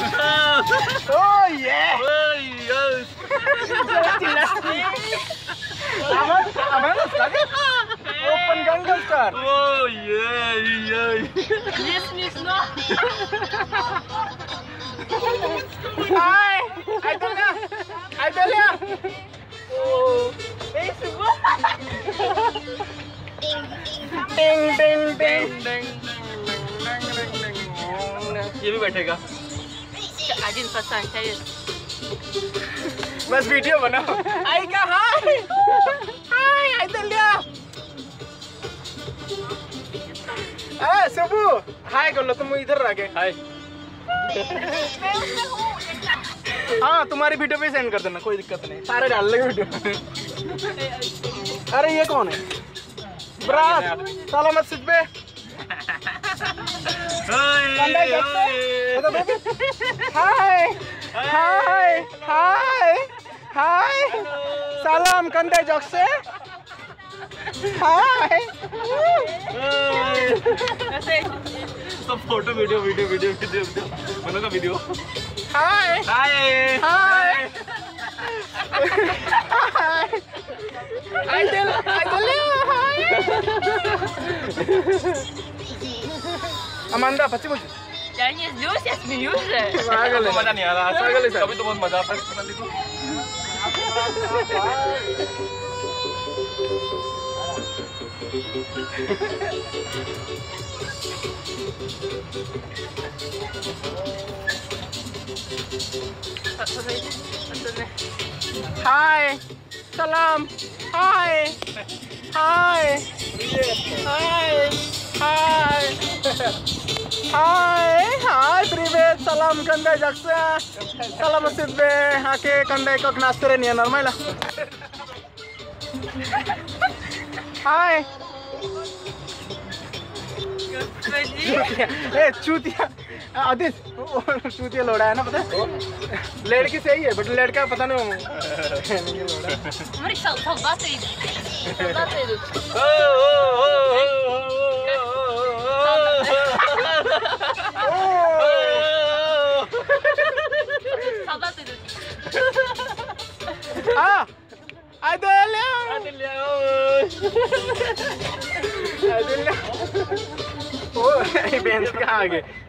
Oh yeah! Oh, open jungle star! Oh yeah! Yeah. Yes, miss, no! Hi! I tell ya! Oh! Ding, ding, ding, ding! ये भी बैठेगा आज इन फंसा है बस वीडियो बनाओ आई का हाय हाय आई दलिया ए सबू हाय कर लो तुम इधर आ गए हाय हां तुम्हारी वीडियो पे सेंड कर देना कोई दिक्कत नहीं सारे डाल लेंगे वीडियो अरे ये कौन है ब्रात साला मत सिट पे Hi. Salam Kandai Jokse. Hi. So photo, video. Mano ka video. Hi. I tell you. Amanda, facci così. Già non è giusto, è smigliuso. Magale. Ma non è la, magale sai. Capito molto mazza, facci tanti tu. Hi. Salam. Hi. Hi, Privet, salam Kandai Jaksa, salam Sidbe, hake Kandai kok nastere niya normal lah. Hi. चूतिया, आदिश, चूतिया लोड़ा है ना पता है? लड़की सही है, but लड़का पता नहीं लोड़ा। हमारी सब बातें Ah! Adelio! Oh, I